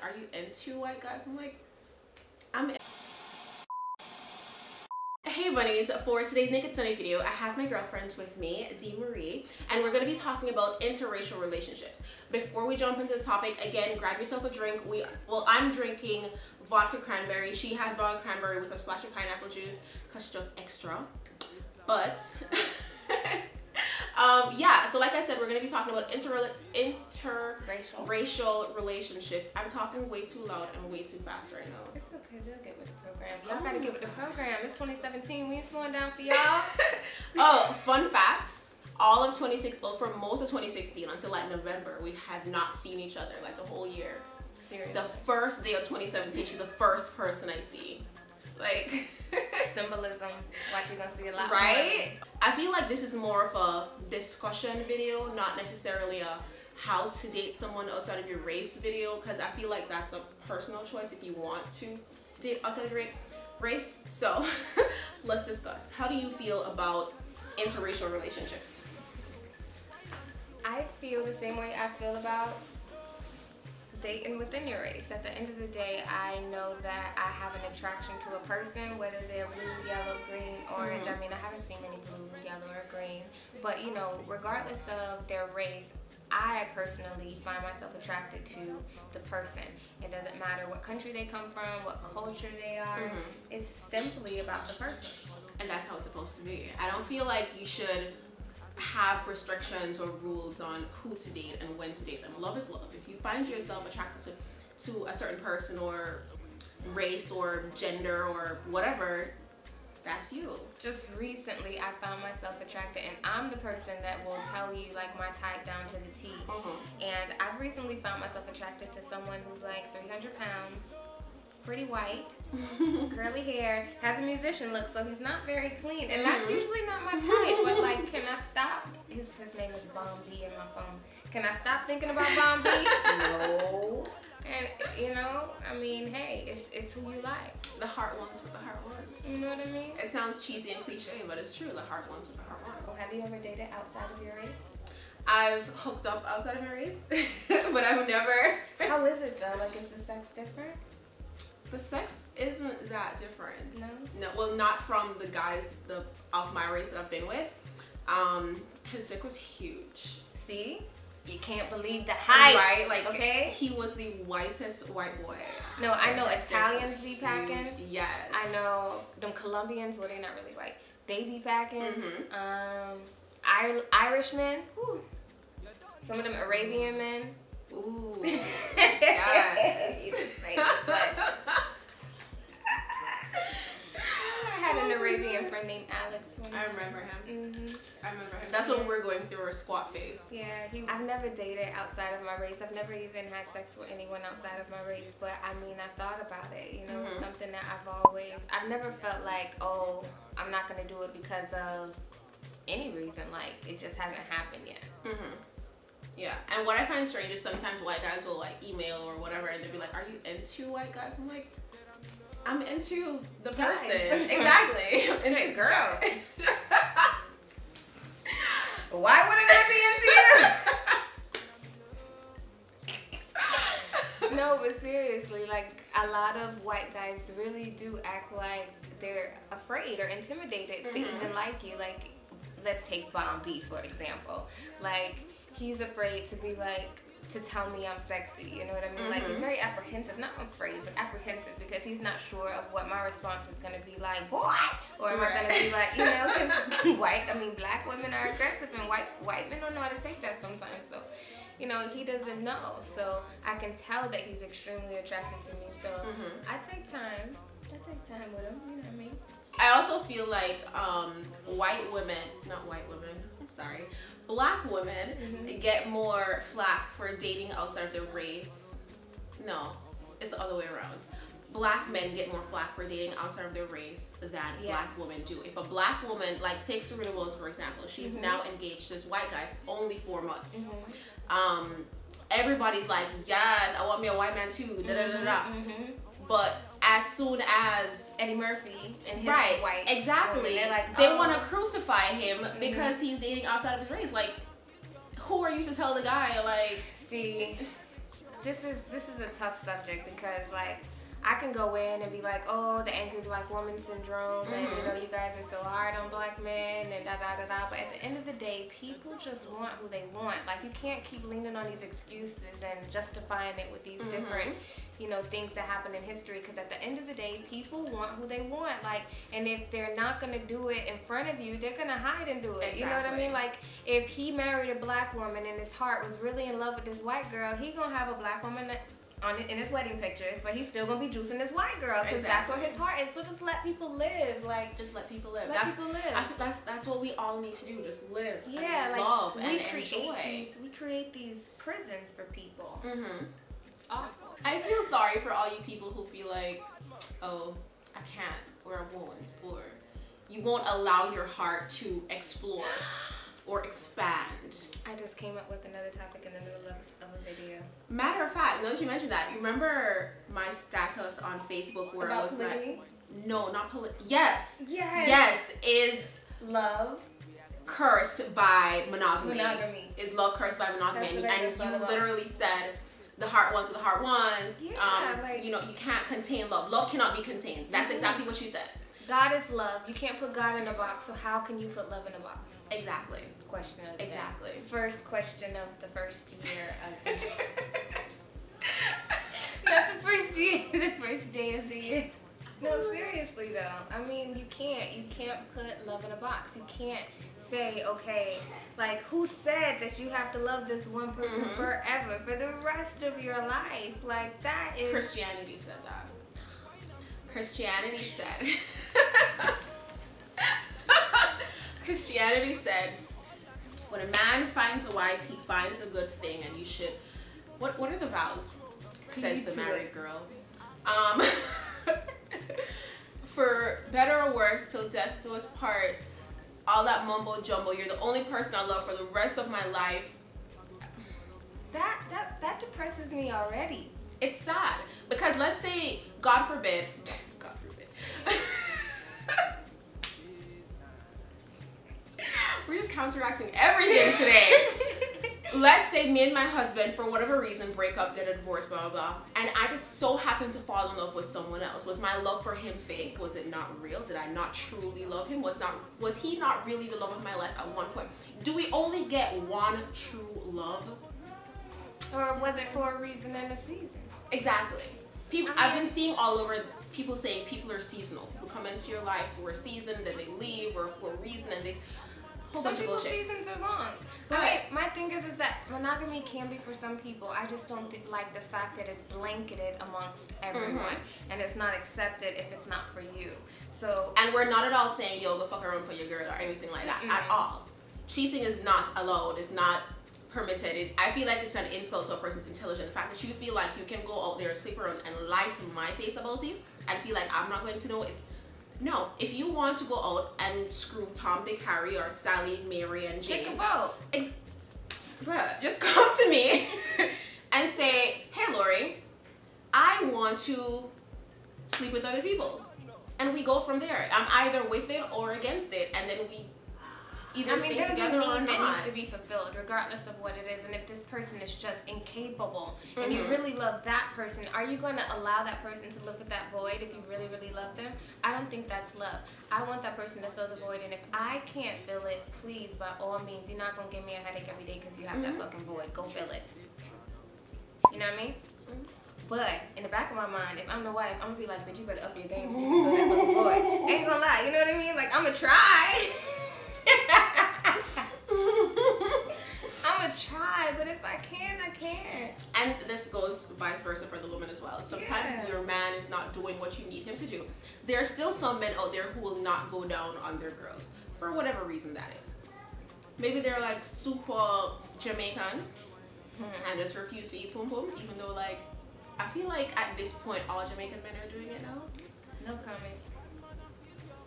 like, are you into white guys? I'm like, I'm in. Hey bunnies, for today's Naked Sunday video, I have my girlfriends with me, D Marie, and we're going to be talking about interracial relationships. Before we jump into the topic, again, grab yourself a drink. I'm drinking vodka cranberry. She has vodka cranberry with a splash of pineapple juice because she's just extra. But yeah, so like I said, we're going to be talking about interracial relationships. I'm talking way too loud and way too fast right now. It's okay, they'll get with the program. Y'all gotta get with the program. It's 2017. We ain't slowing down for y'all. Oh, fun fact. All of 2016, well, for most of 2016 until like November, we had not seen each other like the whole year. Seriously. The first day of 2017, she's the first person I see. Like symbolism, what you gonna see a lot, right? More. I feel like this is more of a discussion video, not necessarily a how to date someone outside of your race video, because I feel like that's a personal choice if you want to date outside of your race. So let's discuss. How do you feel about interracial relationships? I feel the same way I feel about dating within your race. At the end of the day, I know that I have an attraction to a person, whether they're blue, yellow, green, orange. I mean, I haven't seen many blue, yellow, or green, but you know, regardless of their race, I personally find myself attracted to the person. It doesn't matter what country they come from, what culture they are. It's simply about the person. And that's how it's supposed to be. I don't feel like you should have restrictions or rules on who to date and when to date them. Love is love. If you find yourself attracted to a certain person or race or gender or whatever, that's you. Just recently I found myself attracted, and I'm the person that will tell you like my type down to the T. And I've recently found myself attracted to someone who's like 300 pounds, pretty white, curly hair, has a musician look, so he's not very clean, and that's usually not my type. But like, can I stop? His name is Bombay in my phone. Can I stop thinking about Bombay? No. And you know, I mean, hey, it's who you like. The heart wants what the heart wants. You know what I mean? It sounds cheesy and cliche, but it's true. The heart wants what the heart wants. Well, have you ever dated outside of your race? I've hooked up outside of my race, but I've never. How is it though? Like, is the sex different? The sex isn't that different. No. Well, not from the guys of my race that I've been with. His dick was huge. See? You can't believe the hype. Right? Like, okay? He was the whitest white boy. No, I know Italians be packing. Yes. I know them Colombians, well, they're not really white. They be packing. Irishmen. Ooh. Some of them Arabian men. Ooh. Yes. You just made me blush. I had an Arabian friend named Alex. I remember him. I remember him. That's when we were going through our squat phase. Yeah. I've never dated outside of my race. I've never even had sex with anyone outside of my race. But I mean, I thought about it. You know, it's something that I've never felt like, oh, I'm not gonna do it because of any reason. Like, it just hasn't happened yet. Yeah, and what I find strange is sometimes white guys will like email or whatever, and they'll be like, "Are you into white guys?" I'm like, "I'm into the person." Exactly. I'm into girls. Why wouldn't I be into you? No, but seriously, like a lot of white guys really do act like they're afraid or intimidated to even like you. Like, let's take Bombay for example. Like, he's afraid to be like, to tell me I'm sexy, you know what I mean? Like, he's very apprehensive, not afraid, but apprehensive, because he's not sure of what my response is gonna be like, boy, or am I gonna be like, you know, because black women are aggressive, and white men don't know how to take that sometimes, so, you know, he doesn't know, so I can tell that he's extremely attracted to me, so I take time with him, you know what I mean? I also feel like black women get more flack for dating outside of their race. No, it's the other way around. Black men get more flack for dating outside of their race than black women do. If a black woman, like take Serena Williams for example, she's now engaged to this white guy only 4 months. Everybody's like, yes, I want me a white man too, da da da da. But as soon as Eddie Murphy and his white woman, like, they want to crucify him because he's dating outside of his race. Like, who are you to tell the guy? Like, see, this is a tough subject, because like I can go in and be like, oh, the angry black woman syndrome, and you know, you guys are so hard on black men and da da da da. But at the end of the day, people just want who they want. Like, you can't keep leaning on these excuses and justifying it with these different, you know, things that happen in history. Because at the end of the day, people want who they want. Like, and if they're not gonna do it in front of you, they're gonna hide and do it. Exactly. You know what I mean? Like, if he married a black woman and his heart was really in love with this white girl, he gonna have a black woman that in his wedding pictures, but he's still gonna be juicing this white girl because that's where his heart is. So just let people live. Like, just let people live. I think that's what we all need to do. Just live. Yeah, and love, like, and we create these prisons for people. It's awful. I feel sorry for all you people who feel like, oh, I can't, or I won't, or you won't allow your heart to explore or expand. I just came up with another topic in the middle of a video. Matter of fact, now that you mentioned that, you remember my status on Facebook where I was like, no, not polygamy. Yes. Yes. Yes. Is love cursed by monogamy? Is love cursed by monogamy? And you literally said, the heart wants what the heart wants. Yeah, like, you know, you can't contain love. Love cannot be contained. That's exactly what you said. God is love. You can't put God in a box, so how can you put love in a box? Exactly. Question of the day. First question of the first year of the Not the first year, the first day of the year. No, seriously though. I mean, you can't put love in a box. You can't say, okay, like, who said that you have to love this one person forever, for the rest of your life? Like, that is... Christianity said that. Christianity said, Christianity said, when a man finds a wife, he finds a good thing, and you should, what are the vows? Says the married girl. For better or worse, till death do us part, all that mumbo jumbo, you're the only person I love for the rest of my life. That depresses me already. It's sad, because let's say, God forbid, we're just counteracting everything today. Let's say me and my husband, for whatever reason, break up, get a divorce, blah, blah, blah. And I just so happened to fall in love with someone else. Was my love for him fake? Was it not real? Did I not truly love him? Was he not really the love of my life at one point? Do we only get one true love? Or was it for a reason and a season? Exactly. People, I've been seeing all over people saying people are seasonal. People come into your life for a season, then they leave, or for a reason, and they... Some people's seasons are long. But I mean, my thing is that monogamy can be for some people. I just don't like the fact that it's blanketed amongst everyone, and it's not accepted if it's not for you. So, and we're not at all saying, yo, go fuck around for your girl or anything like that, at all. Cheating is not allowed. It's not permitted. I feel like it's an insult to a person's intelligence. The fact that you feel like you can go out there and sleep around and lie to my face about these, I feel like I'm not going to know. It's... No, if you want to go out and screw Tom, Dick, Harry, or Sally, Mary, and Jane, take a vote. Bruh, just come to me and say, hey, Lori, I want to sleep with other people. And we go from there. I'm either with it or against it. And then we either stay together or not. That needs to be fulfilled, regardless of what it is. And if this person is just incapable, and you really love that person, are you going to allow that person to live with that void if you really, really love them? I don't think that's love. I want that person to fill the void, and if I can't fill it, please, by all means, you're not going to give me a headache every day because you have that fucking void. Go fill it. You know what I mean? But in the back of my mind, if I'm the wife, I'm going to be like, bitch, you better up your game so you fill that fucking void. Ain't going to lie. You know what I mean? Like, I'm going to try. I'm gonna try, but if I can, I can. And this goes vice versa for the woman as well. Sometimes your man is not doing what you need him to do. There are still some men out there who will not go down on their girls for whatever reason that is. Maybe they're like super Jamaican and just refuse to eat pum pum, even though, like, I feel like at this point all Jamaican men are doing it now. No comment.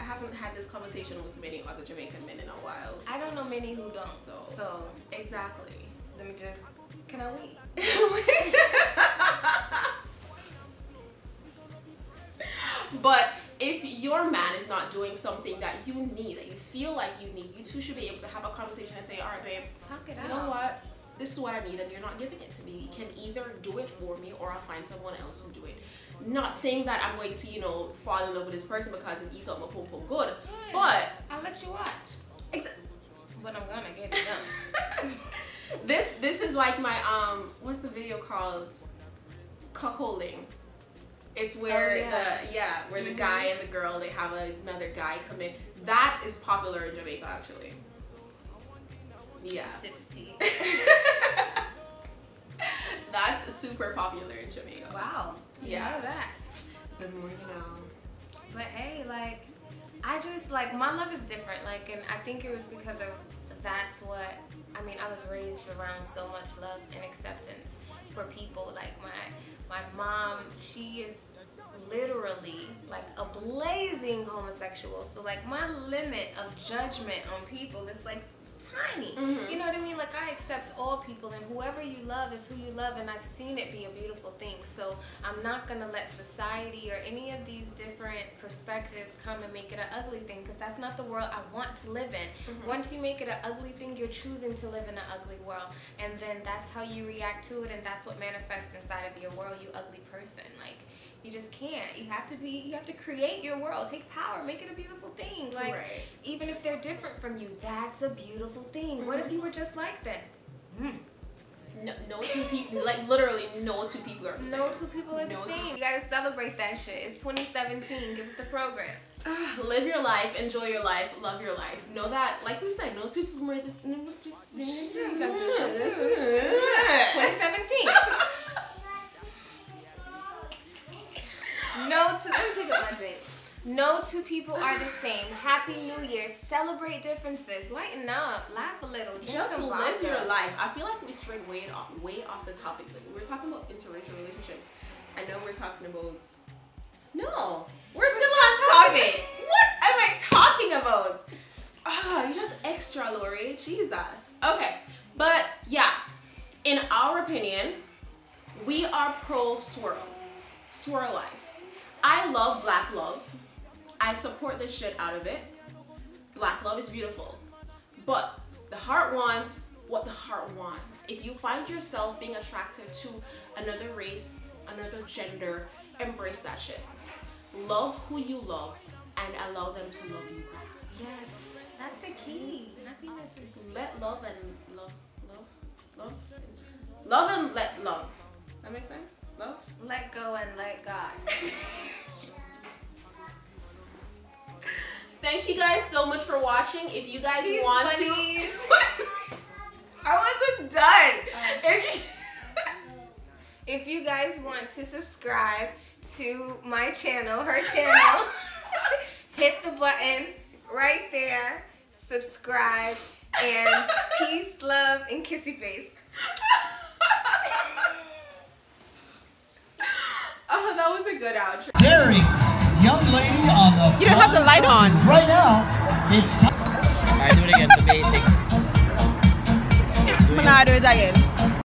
I haven't had this conversation with many other Jamaican men in a while. I don't know many who don't. So exactly. Let me just... Can I wait? But if your man is not doing something that you need, that you feel like you need, you two should be able to have a conversation and say, all right, babe, talk it out. You know what? this is what I need and you're not giving it to me. You can either do it for me or I'll find someone else to do it. Not saying that I'm going to, you know, fall in love with this person because it eats up my pom-pom good, but I'll let you watch. But I'm gonna get it done. This is like my what's the video called? Cuckolding. It's where where the guy and the girl, they have another guy come in. That is popular in Jamaica, actually. Yeah. Sips tea. That's super popular in Jamaica. Wow. Yeah. I know that. The more you know. But hey, like, I just, like, my love is different. Like, and I think it was because of that's what, I mean, I was raised around so much love and acceptance for people. Like, my mom, she is literally like a blazing homosexual. So, like, my limit of judgment on people is, like, tiny. Mm-hmm. You know what I mean? Like, I accept all people, and whoever you love is who you love, and I've seen it be a beautiful thing. So I'm not gonna let society or any of these different perspectives come and make it an ugly thing, because that's not the world I want to live in. Mm-hmm. Once you make it an ugly thing, you're choosing to live in an ugly world, and then that's how you react to it, and that's what manifests inside of your world, you ugly person. Like, you just can't. You have to create your world. Take power. Make it a beautiful thing. Like, right. Even if they're different from you, that's a beautiful thing. Mm-hmm. What if you were just like that? Mm. No two people, like, literally no two people are the same. No two people are the same. You gotta celebrate that shit. It's 2017. Give it the program. Live your life. Enjoy your life. Love your life. Know that, like we said, no two people are the same. 2017. No two people are the same. Happy New Year. Celebrate differences. Lighten up. Laugh a little. Just live your life. I feel like we strayed way off the topic. Like, we were talking about interracial relationships. I know we're talking about... No. We're still on topic. What am I talking about? Oh, you're just extra, Lori. Jesus. Okay. But, yeah. In our opinion, we are pro-swirl. Swirl life. I love black love. I support the shit out of it. Black love is beautiful. But the heart wants what the heart wants. If you find yourself being attracted to another race, another gender, embrace that shit. Love who you love and allow them to love you back. Yes, that's the key. Happiness is... Let love and love and let love. That makes sense? Love? Let go and let God. Thank you guys so much for watching. If you guys want to... I wasn't done. If you guys want to subscribe to my channel, her channel, hit the button right there. Subscribe. And peace, love, and kissy face. Oh, that was a good outro. Very young lady on the... You don't have the light on. Right now, it's time. All right, do it again. The basics. I'm going to do it again.